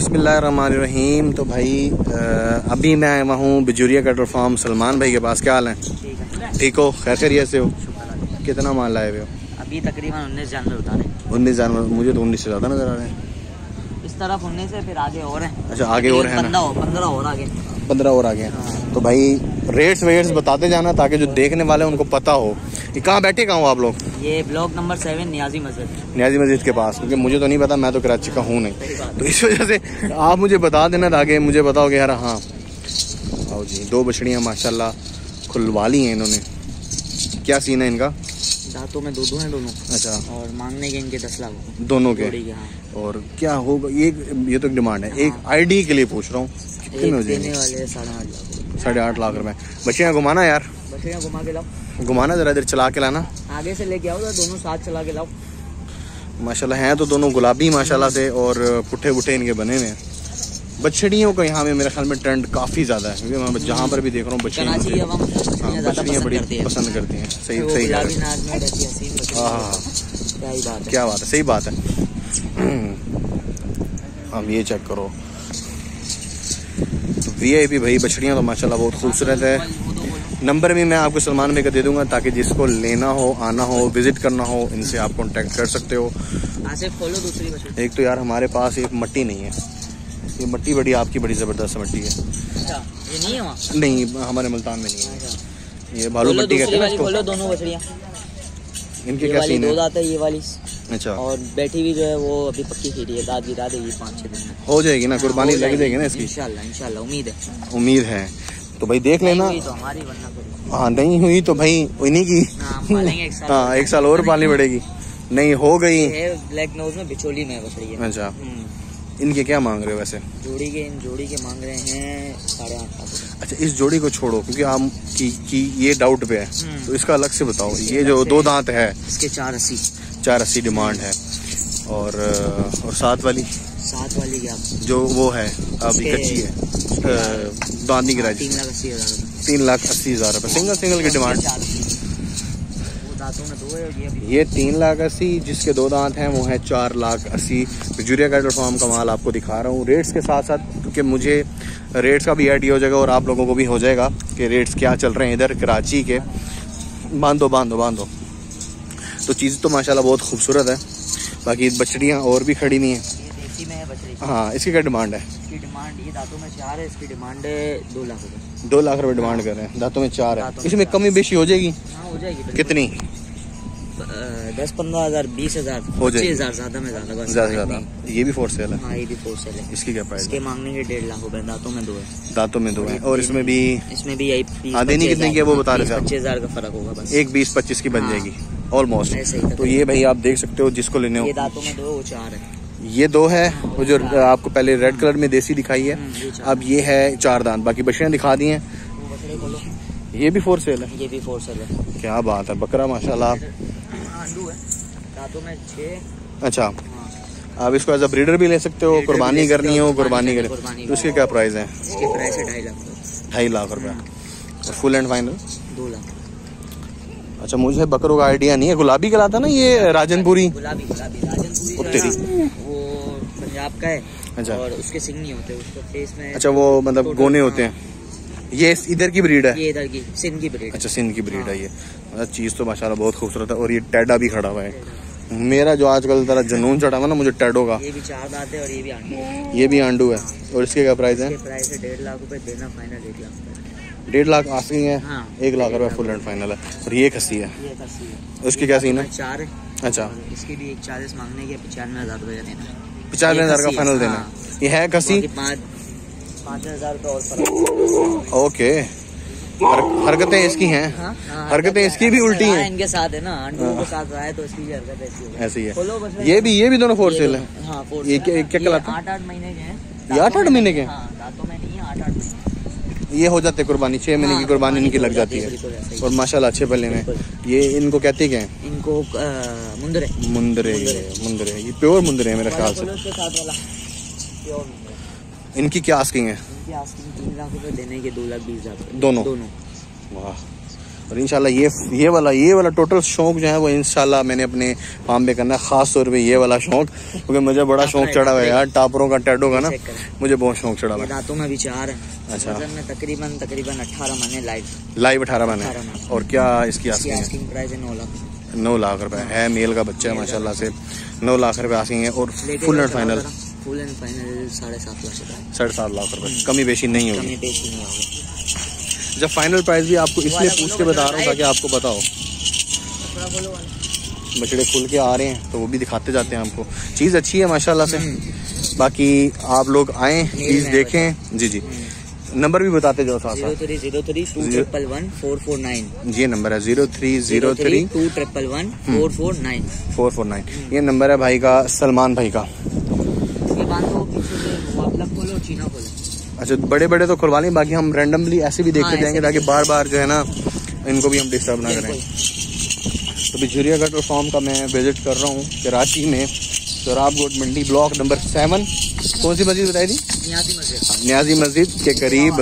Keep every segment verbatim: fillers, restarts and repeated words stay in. बिस्मिल्लाहिर्रहमानिर्रहीम। तो भाई आ, अभी मैं आया हूँ बुजुरिया कैटल फार्म सलमान भाई के पास। क्या हाल है? ठीक हो? खैर खैरियत से हो? कितना माल लाए हुए हो? अभी तकरीबन उन्नीस जानवर उतारे। उन्नीस जानवर? मुझे तो उन्नीस से ज़्यादा नज़र आ रहे हैं। इस तरफ उन्नीस है, फिर आगे और है। अच्छा आगे और है, पंद्रह और आगे, पंद्रह और आगे हैं। तो भाई रेट्स वेट्स बताते जाना ताकि जो देखने वाले हैं उनको पता हो कि कहाँ बैठे कहाँ हो आप लोग। ये ब्लॉक नंबर सेवन नियाजी मस्जिद, नियाजी मस्जिद के पास, क्योंकि मुझे तो नहीं पता, मैं तो कराची का हूँ नहीं, तो इस वजह से आप मुझे बता देना ताकि मुझे बताओगे यार। हाँ आओ जी, दो बछड़ियाँ माशाल्लाह खुलवा ली हैं इन्होंने। क्या सीन है इनका? दांतों में दो दो हैं दोनों। अच्छा। और मांगने के इनके दस लाख दोनों के। हाँ। और क्या होगा? एक ये तो एक डिमांड है। हाँ। एक आईडी के लिए पूछ रहा हूँ, कितने हो जाएंगे? साढ़े आठ लाख रुपए। बच्चियाँ घुमाना यार, बच्चियाँ घुमा के लाओ, घुमाना जरा इधर, चला के लाना, आगे से लेके आओ, दोनों साथ चला के लाओ। माशाल्लाह हैं तो दोनों गुलाबी माशाल्लाह से, और पुट्ठे पुट्ठे इनके बने हुए हैं। बछड़ियों का यहाँ में मेरे ख्याल में ट्रेंड काफ़ी ज़्यादा है, क्योंकि मैं जहाँ पर भी देख रहा हूँ बछड़ियाँ बछड़ियाँ बड़ी पसंद करती हैं। सही सही है। हाँ क्या बात है, सही बात है। अब ये चेक करो वी आई पी भाई, बछड़ियाँ तो माशाल्लाह बहुत खूबसूरत है। नंबर भी मैं आपको सलमान भाई का दे दूँगा ताकि जिसको लेना हो, आना हो, विज़िट करना हो, इनसे आप कॉन्टेक्ट कर सकते हो। एक तो यार हमारे पास एक मट्टी नहीं है, ये मट्टी बड़ी आपकी बड़ी ज़बरदस्त मट्टी है। अच्छा ये नहीं है वहाँ? नहीं, हमारे मुल्तान में नहीं है। ये बालू मट्टी कहते हैं इसको। दोनों बछड़ियाँ इनके क्या सीन है? दो दांत है ये वाली। अच्छा। और बैठी हुई जो है वो अभी पक्की खीरी है, दांत गिरा देगी पाँच छः दिन में, हो जाएगी ना, कुर्बानी लग जाएगी ना इसकी, इंशाल्लाह इंशाल्लाह, उम्मीद है, उम्मीद है। तो भाई देख लेना, हाँ नहीं हुई तो भाई इन्हीं की, हाँ एक साल और पालनी पड़ेगी, नहीं हो गई। ब्लैक नोज में बिचौली में बछड़ी है। अच्छा इनके क्या मांग रहे हो वैसे? जोड़ी के, इन जोड़ी के मांग रहे हैं साढ़े आठ लाख। अच्छा इस जोड़ी को छोड़ो क्योंकि आप की, की ये डाउट पे है, तो इसका अलग से बताओ। ये जो दो दांत है इसके चार अस्सी, चार अस्सी डिमांड है। और और सात वाली, सात वाली क्या जो वो है अभी कच्ची है, दांत नहीं गिरा, तीन लाख अस्सी हज़ार, तीन लाख अस्सी हज़ार रुपये सिंगल सिंगल की डिमांड। ये तीन लाख अस्सी जिसके दो दांत हैं, वो है चार लाख अस्सी। बुजुरिया कैटल फार्म का माल आपको दिखा रहा हूँ रेट्स के साथ साथ, क्योंकि मुझे रेट्स का भी आइडिया हो जाएगा और आप लोगों को भी हो जाएगा कि रेट्स क्या चल रहे हैं इधर कराची के। बांधो बांधो बांधो। तो चीज़ तो माशाल्लाह बहुत खूबसूरत है। बाकी बछड़ियाँ और भी खड़ी नहीं हैं। हाँ इसकी क्या डिमांड है? इसकी डिमांड ये दांतों में चार है, इसकी डिमांड है दो लाख रुपए। दो लाख रुपए डिमांड कर रहे हैं, दांतों में चार है, इसमें कमी बेशी हो जाएगी? हाँ हो जाएगी। कितनी? दस पंद्रह हज़ार, बीस हज़ार हो जाएगी, ज़्यादा में ज़्यादा ज़्यादा। ये भी फोर सेल है? हाँ ये भी फोर सेल है। इसकी क्या प्राइस? इसके मांगने के डेढ़ लाख रुपए। दांतों में दो है, दांतों में दो है, और इसमें भी, इसमें भी यही आधे नहीं कितने की वो बता रहे हैं, पच्चीस हज़ार का फर्क होगा बस, एक बीस पच्चीस की बन जाएगी ऑलमोस्ट। तो ये भाई आप देख सकते हो जिसको लेने हो। दांतों में दो, वो चार है, ये दो है, वो जो आपको पहले रेड कलर में देसी दिखाई है, अब ये है चार दांत। बाकी बछड़ियाँ दिखा दी हैं। ये भी फोर सेल है? ये भी फोर सेल है। क्या बात है, बकरा माशाल्लाह। दांतों में छः। अच्छा आप इसको एज अ ब्रीडर भी ले सकते हो, कुर्बानी करनी हो, कुर्बानी करें। तो उसकी क्या प्राइस है? इसकी प्राइस है ढाई लाख, ढाई लाख रुपये। और फुल एंड फाइनल दो लाख। अच्छा मुझे बकरों का आइडिया नहीं है। गुलाबी कहलाता ना ये, राजनपुरी? गुलाबी गुलाबी राजनपुरी वो पंजाब का है। अच्छा। और उसके सिंग नहीं होते, उसके फेस में। अच्छा वो मतलब गोने होते हैं। ये इधर की ब्रीड है? ये इधर की सिंध की ब्रीड। अच्छा सिंध की ब्रीड है ये। चीज़ तो माशाल्लाह बहुत खूबसूरत है। और ये टेडा भी खड़ा हुआ है, मेरा जो आजकल जरा जुनून चढ़ा हुआ ना मुझे टेडो का। ये भी चार दांत है और ये भी आंडू, ये भी आंडू है। और इसके क्या प्राइस है? प्राइस है डेढ़ लाख रुपये, देना फाइनल एक लाख, डेढ़ लाख आसिंग है। हाँ, एक लाख रुपए फुल एंड फाइनल है। और ये खस्सी है, ये खस्सी है। उसकी क्या सीन है? चार है। अच्छा इसकी भी एक चालीस मांगने के, पचानवे हज़ार रुपये का देना, पचानवे हज़ार का फाइनल देना। हाँ। ये है खस्सी, पाँच पाँच हज़ार रुपये। ओके हरकतें इसकी हैं। हाँ, हरकतें इसकी भी उल्टी हैं इनके साथ है ना, आंडू के साथ रहा है तो इसकी भी हरकत ऐसी है। ये भी, ये भी दोनों फोर सेल है। ये क्या क्या आठ आठ महीने के हैं? ये आठ आठ महीने के दांतों में नहीं है, आठ आठ महीने ये हो जाते कुर्बानी, छः महीने की कुर्बानी इनकी लग जाती है। और माशाल्लाह अच्छे पल्ले में। ये इनको कहते क्या है? इनको आ, मुंदरे मुंदरे मुंदरे ये प्योर मुंदरे है मेरे ख्याल से। इनकी क्या आस्किंग है? तीन लाख रुपए देने के, दो लाख बीस हज़ार दोनों दोनों। वाह और इंशाल्लाह ये ये वाला ये वाला टोटल शौक़ जो है वो इंशाल्लाह मैंने अपने फार्म में करना है, ख़ास तौर पे ये वाला शौक़, क्योंकि मुझे बड़ा शौक़ चढ़ा हुआ है यार टापरों का, टैडो का ना, मुझे बहुत शौक़ चढ़ा हुआ है। दांतों में भी चार है। अच्छा, तकरीबन तकरीबन अठारह महीने लाइव लाइव अठारह महीने। और क्या इसकी आस्किंग प्राइस है? नौ लाख नौ लाख रुपये है। मेल का बच्चा है माशाल्लाह से, नौ लाख रुपये आस्किंग है। और full and final full and final साढ़े सात लाख रुपये साढ़े सात लाख रुपये कमी बेशी नहीं होगी। जब फाइनल प्राइस भी आपको इसलिए पूछ के बता रहा हूँ ताकि आपको बताओ। बछड़े खुल के आ रहे हैं तो वो भी दिखाते जाते हैं आपको। चीज़ अच्छी है माशाल्लाह से। बाकी आप लोग आएँ, चीज़ देखें। जी जी, नंबर भी बताते जाओ साथ साथ। Zero three zero three two triple one four four nine, ये नंबर है। Zero three zero three two triple one four four nine four four nine, ये नंबर है भाई का, सलमान भाई का। अच्छा, बड़े बड़े तो खुलवा लें, बाकी हम रैंडमली ऐसे भी देखते जाएंगे ताकि बार बार जो है ना इनको भी हम डिस्टर्ब ना करें। तो बुजुरिया कैटल फार्म का मैं विजिट कर रहा हूँ कराची में, सोहरा गोथ मंडी, ब्लॉक नंबर सेवन। कौन सी मस्जिद बताई थी? नियाजी मस्जिद। नियाजी मस्जिद के करीब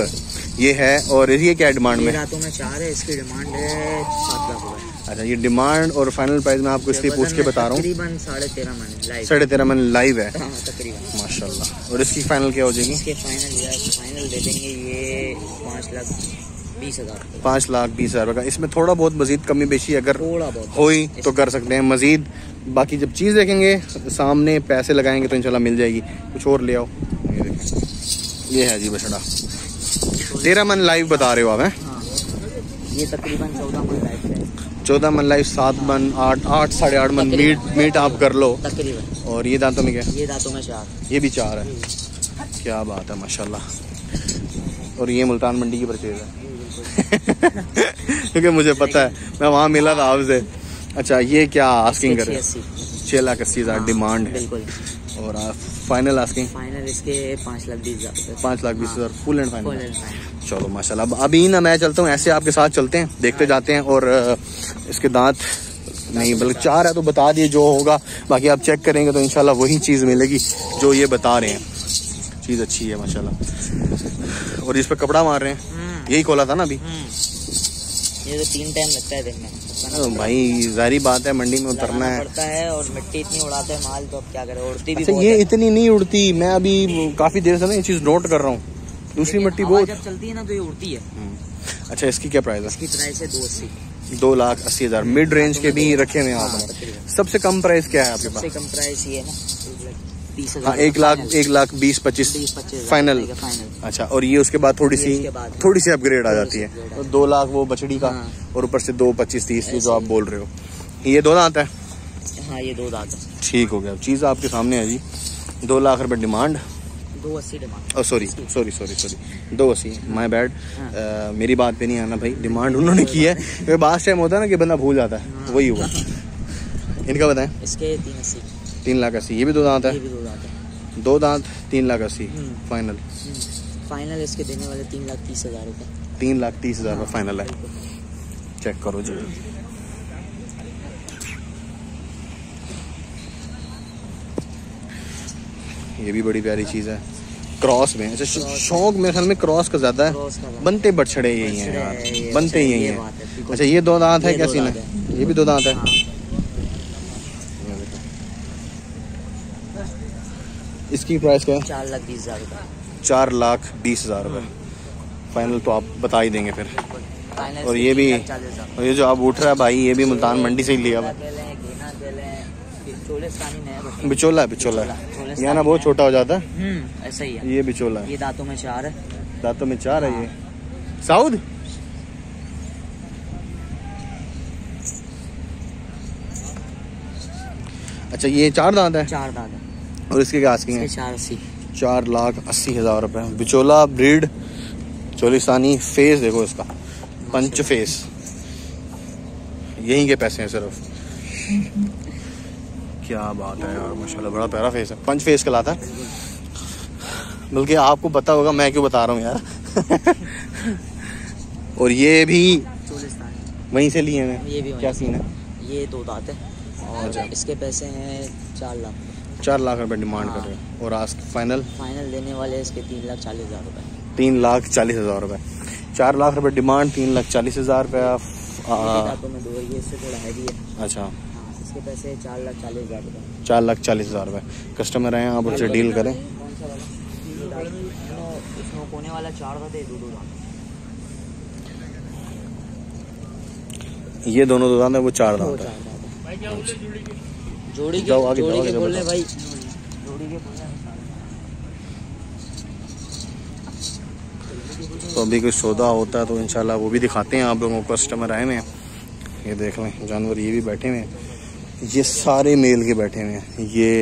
ये है। और ये क्या डिमांड में? रातों में चार है, इसकी डिमांड है सात लाख रुपये। अच्छा, ये डिमांड और फाइनल प्राइस में आपको इसलिए पूछ के बता रहा हूँ। साढ़े तेरह मन साढ़े तेरह मन लाइव है माशाल्लाह। और इसकी फाइनल क्या हो जाएगी? इसके फाइनल यार फाइनल दे देंगे ये पाँच लाख बीस हज़ार पाँच लाख बीस हज़ार का। इसमें थोड़ा बहुत मजीद कमी बेशी अगर हुई तो कर सकते हैं मजीद। बाकी जब चीज़ देखेंगे सामने, पैसे लगाएंगे तो इंशाल्लाह मिल जाएगी। कुछ और ले आओ, ये है जी बछड़ा। तेरह मन लाइव बता रहे हो आप? हैं ये तकरीबन चौदह मन लाइव है। चौदह मन लाइव, सात मन, आठ आठ साढ़े आठ मन मीट मीट आप कर लो तकरीबन। और ये दांतों में क्या? ये दांतों में चार, ये भी चार है। क्या बात है माशाल्लाह। और ये मुल्तान मंडी की परचेज है क्योंकि मुझे पता है, मैं वहाँ मिला था आपसे। अच्छा, ये क्या आस्किंग कर रहे हैं? छः लाख अस्सी हज़ार डिमांड है। और फाइनल आस्किंग? फाइनल इसके पाँच लाख बीस हज़ार पाँच लाख बीस हज़ार फुल एंड फाइनल। चलो माशाल्लाह। अभी ना मैं चलता हूँ, ऐसे आपके साथ चलते हैं, देखते जाते हैं। और इसके दांत नहीं बल्कि चार है, तो बता दिए जो होगा। बाकी आप चेक करेंगे तो इंशाल्लाह वही चीज़ मिलेगी जो ये बता रहे हैं। चीज़ अच्छी है माशाल्लाह। और इस पर कपड़ा मार रहे हैं, यही खोला था ना अभी? ये तो तीन टाइम लगता है दिन में भाई, जारी बात है मंडी में उतरना है पड़ता है। और मिट्टी इतनी उड़ाते हैं माल, तो अब क्या करें, उड़ती भी बहुत है। ये इतनी नहीं उड़ती, मैं अभी काफ़ी देर से ना ये चीज़ नोट कर रहा हूँ। दूसरी मिट्टी बहुत जब चलती है ना तो ये उड़ती है। अच्छा, इसकी क्या प्राइस है? इसकी प्राइस है दो अस्सी दो लाख अस्सी हज़ार। मिड रेंज के भी रखे हुए हैं आप? सबसे कम प्राइस क्या है आपके पास? सबसे कम प्राइस ये है ना, हाँ, एक लाख एक लाख बीस पच्चीस फाइनल। अच्छा, और ये उसके बाद थोड़ी सी थोड़ी सी अपग्रेड आ जाती है, तो दो लाख वो बछड़ी का, और ऊपर से दो पच्चीस तीस जो आप बोल रहे हो। ये दो दांत है? हाँ, ये दो दांत है। ठीक हो गया, चीज़ आपके सामने है जी। दो लाख रुपये डिमांड, दो अस्सी demand. Oh sorry sorry sorry sorry दो अस्सी, माय बैड। मेरी बात पे नहीं आना भाई, डिमांड उन्होंने की है। क्योंकि बात टाइम होता है ना कि बंदा भूल जाता है, हाँ। वही हुआ। इनका बताएं? इसके तीन अस्सी तीन लाख अस्सी। ये भी दो दांत है? ये भी दो दांत है। दो दांत तीन लाख अस्सी फाइनल। फाइनल इसके देने वाले तीन लाख तीस हज़ार रुपये तीन लाख तीस हज़ार रुपये फाइनल है। चेक करो जी, ये भी बड़ी प्यारी चीज़ है क्रॉस में। अच्छा, शौक मेरे ख्याल में क्रॉस का ज़्यादा है, बनते बछड़े यही हैं यार, बनते यही हैं। अच्छा, ये दो दांत है? क्या सीन है? ये भी दो दांत है। इसकी प्राइस क्या है? चार लाख बीस हज़ार रुपये चार लाख बीस हज़ार रुपये फाइनल, तो आप बता ही देंगे फिर। और ये भी, और ये जो आप उठ रहा है भाई, ये भी मुल्तान मंडी से ही लिया हुआ है। बिचोला है, बिचोला है यहाँ ना, बहुत छोटा हो जाता है। ऐसा ही है। ये बिचोला है। ये दांतों में चार है। दांतों में चार है। ये साउथ अच्छा, ये चार दांत है। चार दांत है। और इसके क्या आस्किंग है? चार अस्सी चार लाख अस्सी हजार रुपए। बिचोला ब्रीड चोलिस्तानी, फेस देखो इसका, पंच फेस, यही के पैसे हैं सिर्फ। क्या बात है यार माशाल्लाह, बड़ा प्यारा फेस है, पंच फेस कहलाता है। बल्कि आपको पता होगा, मैं क्यों बता रहा हूँ यार और ये भी वहीं से लिए हैं? ये भी क्या सीन है? ये दो दांत है। और इसके पैसे हैं चार लाख चार लाख रुपए डिमांड कर रहे हैं। और आज फाइनल फाइनल देने वाले इसके तीन लाख चालीस हज़ार रुपये तीन लाख चालीस हज़ार रुपये चार लाख रुपये डिमांड, तीन लाख चालीस हज़ार रुपये ये इससे थोड़ा हैवी है। अच्छा, इसके पैसे चार लाख चालीस हजार रुपए चार लाख चालीस हजार रुपए कस्टमर हैं, आप उनसे डील करें। कोने वाला चार दे, दो दो दांत, ये दोनों दो दांत है, वो चार दांत है। जोड़ी के जोड़ी के बोल ले भाई, जोड़ी के बोल ले। तो अभी कोई सौदा होता है तो इंशाल्लाह वो भी दिखाते हैं आप लोगों को। कस्टमर आए हुए हैं, ये देख लें जानवर, ये भी बैठे हुए हैं, ये सारे मेल के बैठे हुए हैं, ये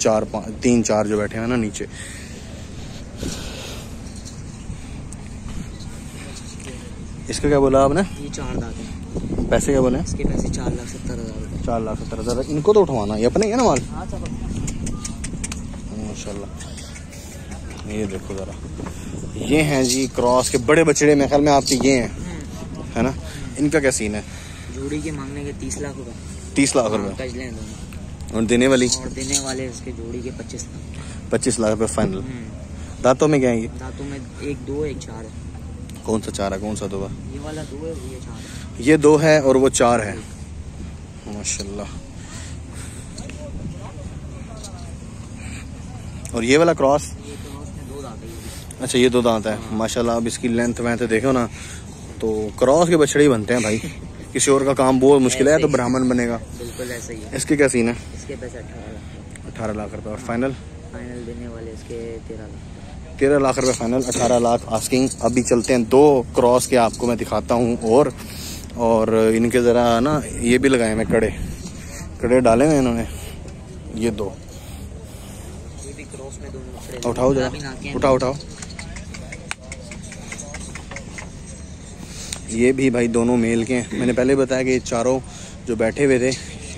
चार पाँच तीन चार जो बैठे हुए हैं ना नीचे। इसका क्या बोला आपने? ये चार दांत है। पैसे क्या बोले? इसके पैसे चार लाख सत्तर हजार चार लाख सत्तर हजार इनको तो उठवाना ये अपने है ना माल। माशाल्लाह, ये देखो जरा, ये हैं जी क्रॉस के बड़े बछड़े, मेरे ख्याल में आपके ये हैं है ना। इनका क्या सीन है? जोड़ी के मांगने के तीस लाख रुपए तीस लाख रुपए और देने वाली और देने वाले इसके जोड़ी के पच्चीस लाख पच्चीस लाख रुपए फाइनल। दांतों में क्या है? दांतों में एक दो एक चार है। कौन सा चार है, कौन सा दो है? ये वाला दो है, ये चार है। ये दो है और वो चार है। माशाल्लाह। और ये वाला क्रॉस? ये क्रॉस में दो दांत है। अच्छा, ये दो दांत है। माशाल्लाह। अब इसकी लेंथ वेंथ देखो ना, तो क्रॉस के बछड़े ही बनते हैं भाई। किसी और का काम बहुत मुश्किल है, तो ब्राह्मण बनेगा। बिल्कुल ऐसा ही है। इसके क्या सीन है? इसके पैसे अठारह लाख रुपए और फाइनल फाइनल देने वाले इसके तेरह लाख तेरह लाख रुपए फाइनल, अठारह लाख आस्किंग। अभी चलते हैं दो क्रॉस के आपको मैं दिखाता हूँ। और और इनके ज़रा ना ये भी लगाए हैं कड़े कड़े डाले हुए इन्होंने। ये दो ये भी क्रॉस में दो। उठाओ जरा, उठाओ उठाओ। ये भी भाई दोनों मेल के हैं। मैंने पहले बताया कि चारों जो बैठे हुए थे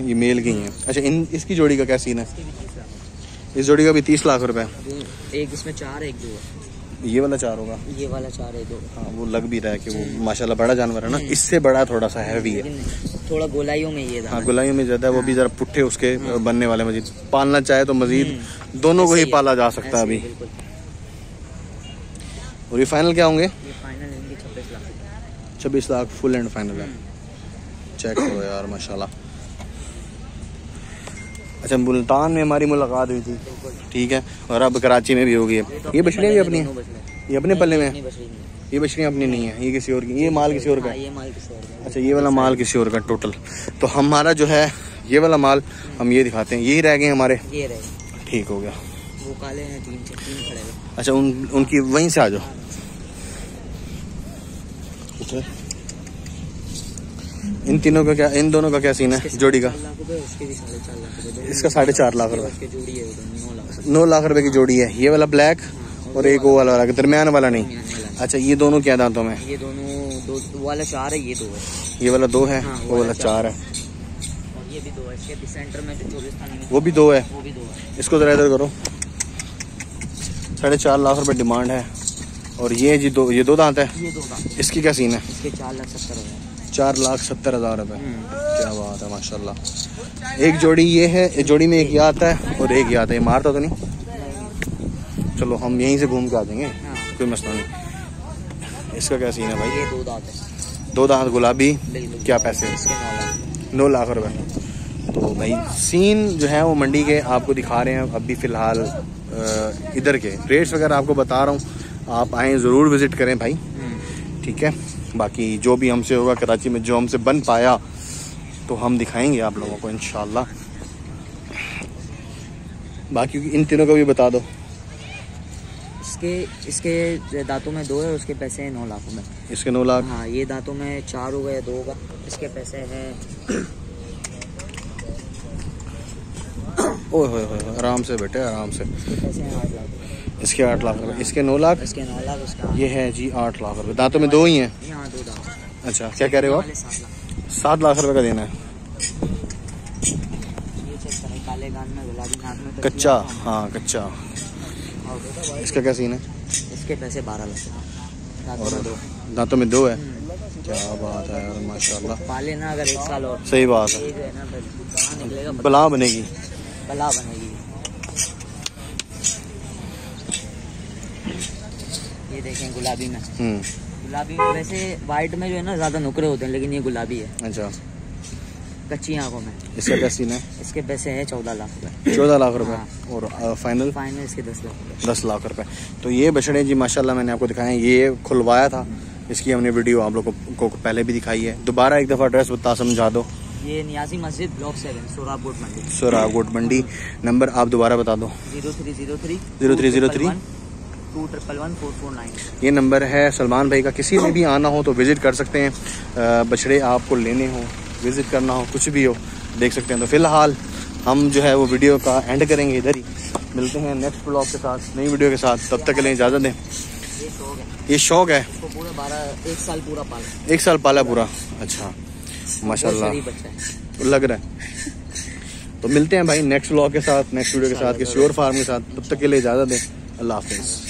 ये मेल के ही हैं। अच्छा, इन इसकी जोड़ी का क्या सीन है? इस जोड़ी का भी तीस लाख रुपए। एक इसमें चार एक दो है। ये वाला चार होगा, ये वाला चार एक दो। हाँ, वो लग भी रहा है कि वो माशाल्लाह बड़ा जानवर है ना। इससे बड़ा थोड़ा सा हैवी है, थोड़ा गोलाइयों में ये। हाँ, गोलाइयों में ज़्यादा है। वो भी ज़रा पुट्ठे उसके बनने वाले। मजीद पालना चाहे तो मजीद दोनों को ही पाला जा सकता है अभी। और ये फाइनल क्या होंगे? छब्बीस लाख फुल एंड फाइनल है। चेक करो यार, माशाल्लाह। अच्छा, मुल्तान में हमारी मुलाकात हुई थी, ठीक है, और अब कराची में भी हो गई है। ये बछड़ियाँ भी अपनी हैं, ये अपने पल्ले में। ये बछड़ियाँ अपनी नहीं है, ये किसी और की। ये माल किसी और का। अच्छा, ये वाला माल किसी और का। टोटल तो हमारा जो है ये वाला माल हम ये दिखाते हैं, यही रह गए हमारे। ठीक हो गया। वो काले हैं, तीन तीन खड़े हैं। अच्छा, उन उनकी वहीं से आ जाओ। इन तीनों का क्या, इन दोनों का क्या सीन है? जोड़ी का इसका साढ़े चार लाख रुपए, नौ लाख रुपए की जोड़ी है। ये वाला ब्लैक और एक वो वाला दरमियान वाला नहीं। अच्छा, ये दोनों क्या दांतों में? ये दोनों दो वाला चार है, ये दो है। ये वाला दो है, वो वाला चार है। ये भी दो है, इसके सेंटर में चोलिस्तान में वो भी दो है। इसको जरा इधर करो। साढ़े चार लाख रुपए डिमांड है। और ये जी दो, ये दो दांत है। इसकी क्या सीन है? इसके चार लाख सत्तर हजार चार लाख सत्तर हजार रुपए। क्या बात है, माशाल्लाह। एक जोड़ी ये है, एक जोड़ी में एक ये आता है और एक ये आता है। मारता तो नहीं? चलो, हम यहीं से घूम के आ जाएंगे, कोई मसला नहीं। इसका क्या सीन है भाई? ये दो दांत है, दो दांत गुलाबी। क्या पैसे? नौ लाख रुपए। तो भाई सीन जो है वो मंडी के आपको दिखा रहे हैं अभी फिलहाल। इधर के रेट्स वगैरह आपको बता रहा हूँ, आप आएँ ज़रूर, विज़िट करें भाई, ठीक है। बाकी जो भी हमसे होगा कराची में, जो हमसे बन पाया तो हम दिखाएंगे आप लोगों को इंशाल्लाह। बाकी इन तीनों का भी बता दो। इसके इसके दांतों में दो है, उसके पैसे हैं नौ लाखों में। इसके नौ लाख। हाँ, ये दांतों में चार होगा या दो होगा। इसके पैसे हैं ओह हो हो, आराम से बेटे, आराम से। इसके पैसे हैं आठ लाख। इसके आठ लाख रुपए। इसके नौ लाख। इसके नौ लाख। उसका ये है जी आठ लाख रुपए। दांतों में दो ही हैं। यहाँ दो दांत। अच्छा, क्या कह रहे हो आप? सात लाख रुपए का देना है। काले गान में गुलाबी नाक में कच्चा। हाँ, कच्चा। इसका क्या सीन है? इसके पैसे बारह लाख। और दांतों में दो है। क्या बात है यार, माशाल्लाह। पाले ना अगर एक साल और। सही बात है, बला बनेगी, बला बनेगी। ये देखें गुलाबी में। गुलाबी। वैसे वाइट में जो है ना ज्यादा नुकरे होते हैं, लेकिन ये गुलाबी है। अच्छा, कच्ची आंखों में। इसका क्या सीन है? इसके पैसे हैं चौदह लाख रुपए। चौदह लाख रुपए और फाइनल फाइनल इसके दस लाख रुपए। दस लाख रुपए। तो ये बछड़े जी माशाल्लाह मैंने आपको दिखाया, ये खुलवाया था, इसकी हमने वीडियो आप लोगों को पहले भी दिखाई है। दोबारा एक दफ़ा एड्रेस बता समझा दो। ये नियाजी मस्जिद ब्लॉक सेवन सोहरा गोठ मंडी। सोहरा गोठ मंडी। नंबर आप दोबारा बता दो। Zero three zero three zero three zero three two triple one four four nine. ये नंबर है सलमान भाई का। किसी ने भी आना हो तो विज़िट कर सकते हैं, बछड़े आपको लेने हो, विज़िट करना हो, कुछ भी हो, देख सकते हैं। तो फ़िलहाल हम जो है वो वीडियो का एंड करेंगे इधर ही। मिलते हैं नेक्स्ट ब्लॉग के साथ, नई वीडियो के साथ। तब तक के लिए इजाज़त दें। ये शौक है, ये शौक है। तो पूरा बारह एक साल पूरा पाला एक साल पाला पूरा। अच्छा, माशाल्लाह लग रहा है। तो मिलते हैं भाई नेक्स्ट ब्लॉग के साथ, नेक्स्ट वीडियो के साथ, किसी और फार्म के साथ। तब तक के लिए इजाज़त दें। अल्लाह हाफिज़।